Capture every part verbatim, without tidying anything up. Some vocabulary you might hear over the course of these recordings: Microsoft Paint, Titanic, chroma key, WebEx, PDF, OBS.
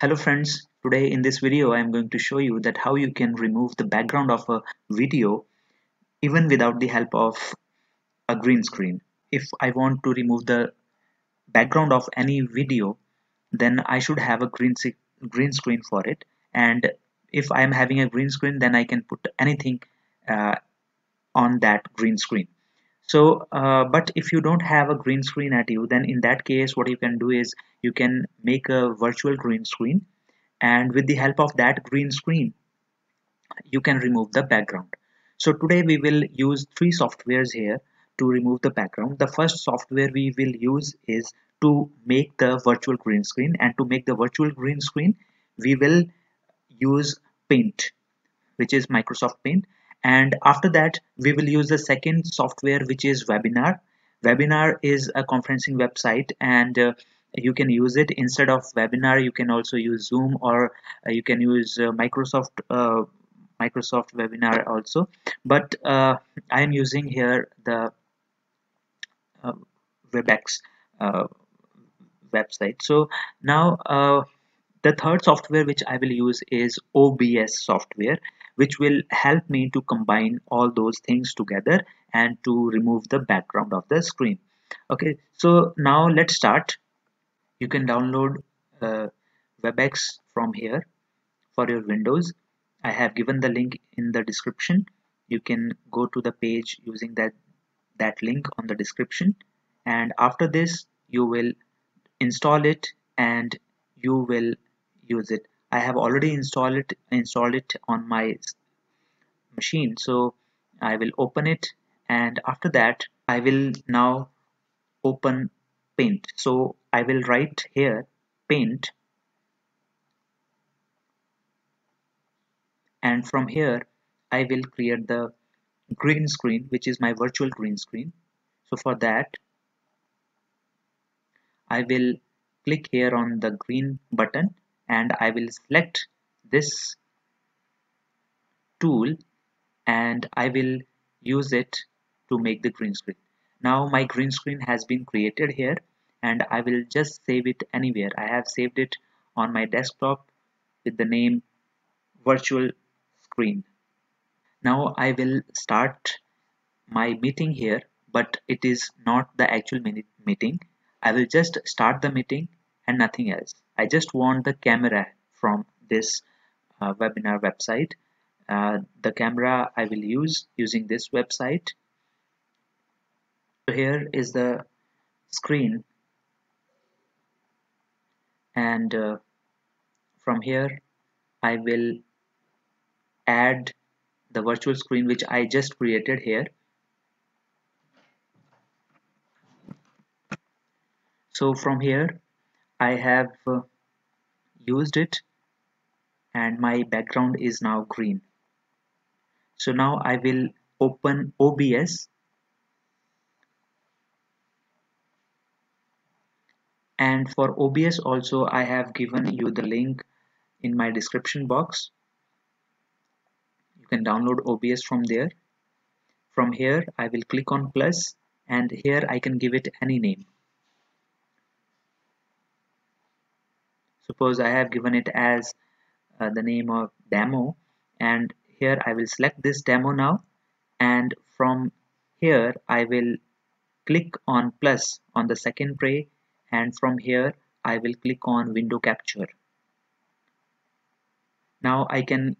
Hello friends, today in this video I am going to show you that how you can remove the background of a video even without the help of a green screen. If I want to remove the background of any video, then I should have a green, green screen for it, and if I am having a green screen then I can put anything uh, on that green screen. So uh, but if you don't have a green screen at you, then in that case what you can do is you can make a virtual green screen, and with the help of that green screen you can remove the background. So today we will use three softwares here to remove the background. The first software we will use is to make the virtual green screen, and to make the virtual green screen we will use Paint, which is Microsoft Paint. And after that we will use the second software, which is Webinar. Webinar is a conferencing website, and uh, you can use it instead of Webinar. You can also use Zoom, or uh, you can use uh, Microsoft uh, Microsoft Webinar also, but uh, I am using here the uh, WebEx uh, website. So now uh, the third software which I will use is O B S software, which will help me to combine all those things together and to remove the background of the screen. Okay, so now let's start. You can download uh, WebEx from here for your Windows. I have given the link in the description. You can go to the page using that, that link on the description, and after this you will install it and you will use it. I have already installed it installed it on my machine, so I will open it, and after that I will now open Paint. So I will write here Paint, and from here I will create the green screen, which is my virtual green screen. So for that I will click here on the green button, and I will select this tool and I will use it to make the green screen. Now my green screen has been created here, and I will just save it anywhere. I have saved it on my desktop with the name virtual screen. Now I will start my meeting here, but it is not the actual meeting. I will just start the meeting and nothing else. I just want the camera from this uh, webinar website. Uh, the camera I will use using this website. So here is the screen, and uh, from here I will add the virtual screen which I just created here. So from here I have uh, used it, and my background is now green. So now I will open O B S, and for O B S also I have given you the link in my description box. You can download O B S from there. From here I will click on plus, and here I can give it any name. Suppose I have given it as uh, the name of demo, and here I will select this demo now, and from here I will click on plus on the second tray, and from here I will click on window capture. Now I can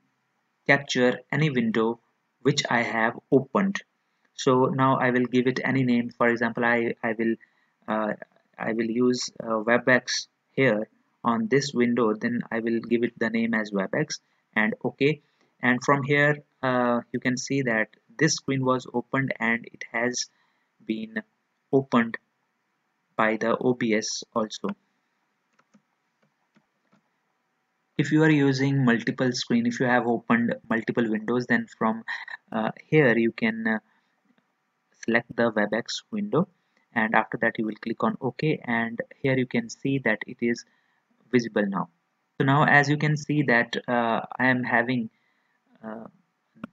capture any window which I have opened. So now I will give it any name. For example, I, I will uh, I will use uh, WebEx here on this window, then I will give it the name as WebEx, and OK. And from here uh, you can see that this screen was opened, and it has been opened by the O B S also. If you are using multiple screen, if you have opened multiple windows, then from uh, here you can uh, select the WebEx window, and after that you will click on OK, and here you can see that it is visible now. So now as you can see that uh, I am having uh,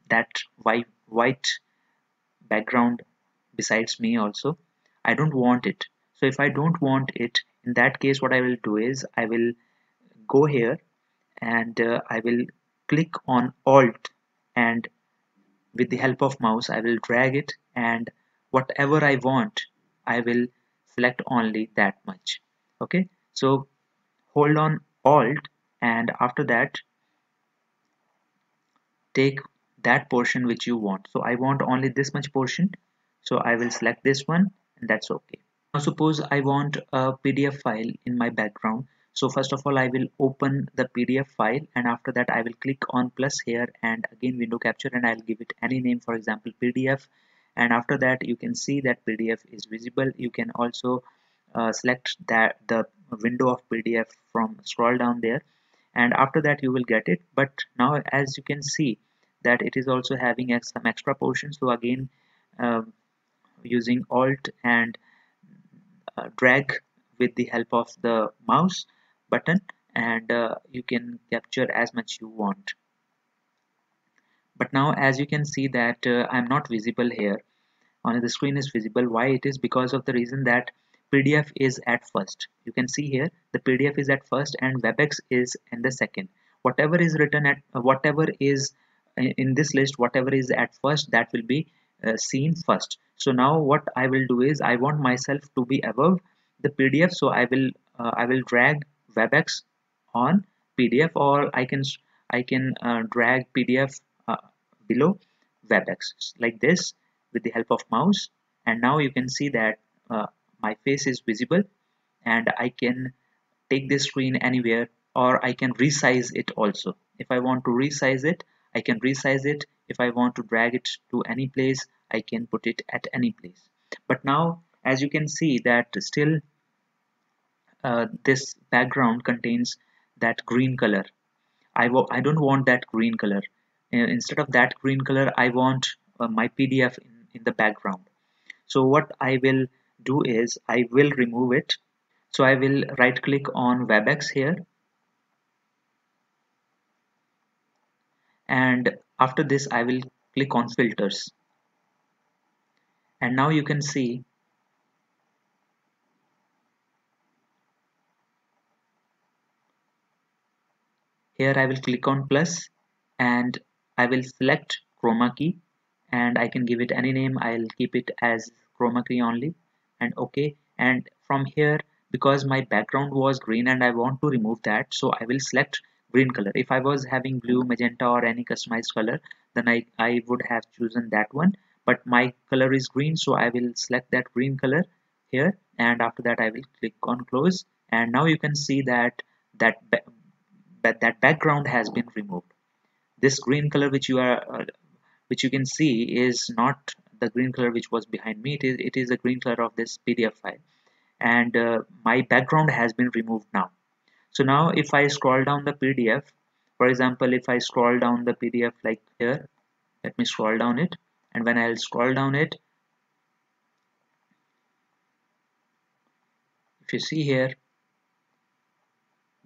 that white, white background besides me also. I don't want it. So if I don't want it, in that case what I will do is I will go here and uh, I will click on Alt, and with the help of mouse I will drag it, and whatever I want I will select only that much. Okay, so hold on Alt, and after that take that portion which you want. So I want only this much portion, so I will select this one, and that's okay. Now suppose I want a P D F file in my background. So first of all I will open the P D F file, and after that I will click on plus here and again window capture, and I'll give it any name, for example P D F, and after that you can see that P D F is visible. You can also uh, select that the window of P D F from scroll down there, and after that you will get it. But now as you can see that it is also having some extra portions, so again uh, using Alt and uh, drag with the help of the mouse button, and uh, you can capture as much you want. But now as you can see that uh, I'm not visible here, only the screen is visible. Why it is? Because of the reason that P D F is at first. You can see here the P D F is at first and WebEx is in the second. Whatever is written at uh, whatever is in this list, whatever is at first, that will be uh, seen first. So now what I will do is I want myself to be above the P D F, so I will uh, I will drag WebEx on P D F, or I can I can uh, drag P D F uh, below WebEx like this with the help of mouse, and now you can see that uh, my face is visible, and I can take this screen anywhere, or I can resize it also. If I want to resize it, I can resize it. If I want to drag it to any place, I can put it at any place. But now as you can see that still uh, this background contains that green color. I, I don't want that green color. Uh, instead of that green color, I want uh, my P D F in, in the background. So what I will do is I will remove it. So I will right click on WebEx here, and after this I will click on filters, and now you can see here I will click on plus, and I will select chroma key, and I can give it any name. I'll keep it as chroma key only, and okay. And from here, because my background was green and I want to remove that, so I will select green color. If I was having blue, magenta, or any customized color, then I, I would have chosen that one, but my color is green, so I will select that green color here, and after that I will click on close, and now you can see that that, that, that background has been removed. This green color which you are uh, which you can see is not the green color which was behind me. It is, it is the green color of this P D F file, and uh, my background has been removed now. So now if I scroll down the P D F, for example, if I scroll down the P D F like here, let me scroll down it, and when I'll scroll down it, if you see here,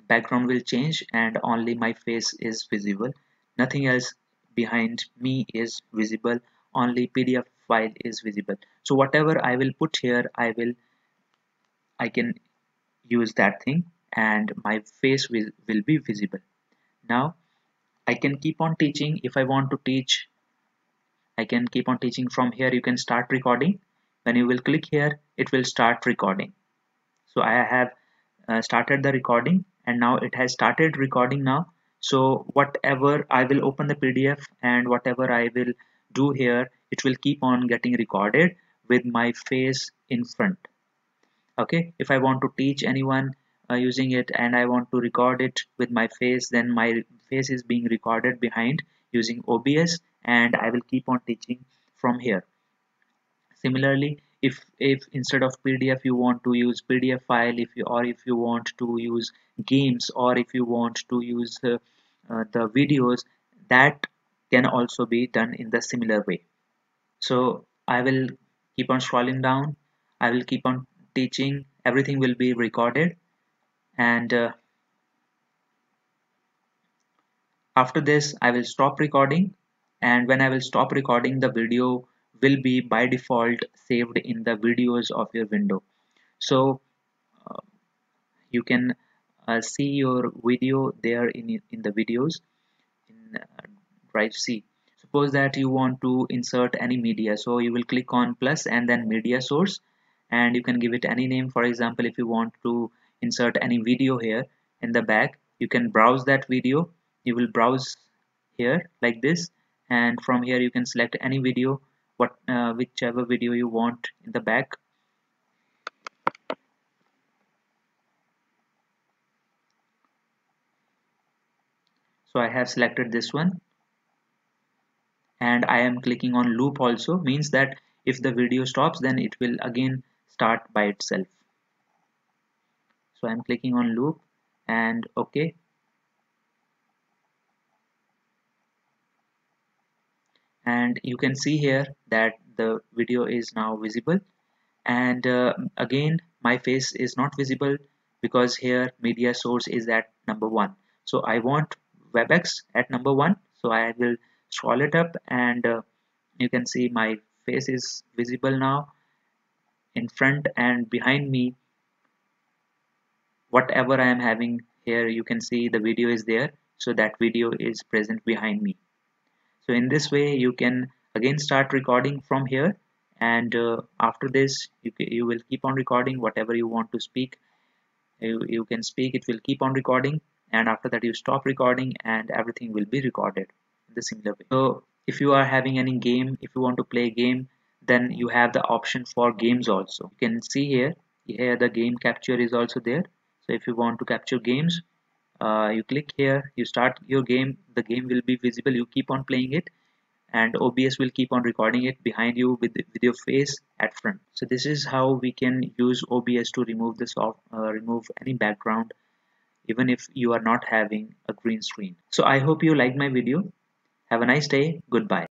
background will change and only my face is visible. Nothing else behind me is visible, only P D F file is visible. So whatever I will put here, I will, I can use that thing, and my face will, will be visible. Now I can keep on teaching. If I want to teach, I can keep on teaching from here. You can start recording. When you will click here, it will start recording. So I have uh, started the recording, and now it has started recording now. So whatever I will open the P D F, and whatever I will do here, it will keep on getting recorded with my face in front. Okay, if I want to teach anyone Uh, using it, and I want to record it with my face, then my face is being recorded behind using O B S, and I will keep on teaching from here. Similarly, if if instead of P D F you want to use P D F file, if you or if you want to use games, or if you want to use uh, uh, the videos, that can also be done in the similar way. So I will keep on scrolling down, I will keep on teaching, everything will be recorded. And uh, after this I will stop recording, and when I will stop recording, the video will be by default saved in the videos of your window. So uh, you can uh, see your video there in, in the videos in uh, drive C. Suppose that you want to insert any media, so you will click on plus and then media source, and you can give it any name. For example, if you want to insert any video here in the back, you can browse that video. You will browse here like this, and from here you can select any video, what uh, whichever video you want in the back. So I have selected this one, and I am clicking on loop also, means that if the video stops, then it will again start by itself. So I'm clicking on loop and OK. And you can see here that the video is now visible, and uh, again my face is not visible because here media source is at number one. So I want WebEx at number one, so I will scroll it up, and uh, you can see my face is visible now in front and behind me. Whatever I am having here, you can see the video is there, so that video is present behind me. So in this way you can again start recording from here, and uh, after this you, you will keep on recording whatever you want to speak. You, you can speak, it will keep on recording, and after that you stop recording and everything will be recorded in the similar way. So if you are having any game, if you want to play a game, then you have the option for games also. You can see here, here the game capture is also there. So if you want to capture games, uh, you click here, you start your game, the game will be visible, you keep on playing it, and O B S will keep on recording it behind you with, with your face at front. So this is how we can use O B S to remove the soft, uh, remove any background, even if you are not having a green screen. So I hope you liked my video. Have a nice day. Goodbye.